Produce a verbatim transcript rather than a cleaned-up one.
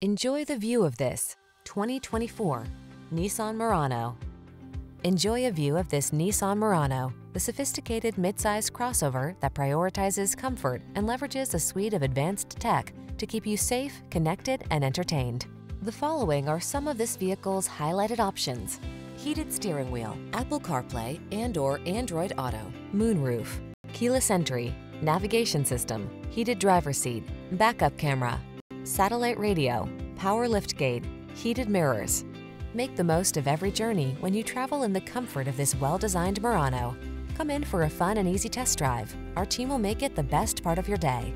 Enjoy the view of this twenty twenty-four Nissan Murano. Enjoy a view of this Nissan Murano, the sophisticated midsize crossover that prioritizes comfort and leverages a suite of advanced tech to keep you safe, connected, and entertained. The following are some of this vehicle's highlighted options: heated steering wheel, Apple CarPlay and/or Android Auto, moonroof, keyless entry, navigation system, heated driver's seat, backup camera, satellite radio, power liftgate, heated mirrors. Make the most of every journey when you travel in the comfort of this well-designed Murano. Come in for a fun and easy test drive. Our team will make it the best part of your day.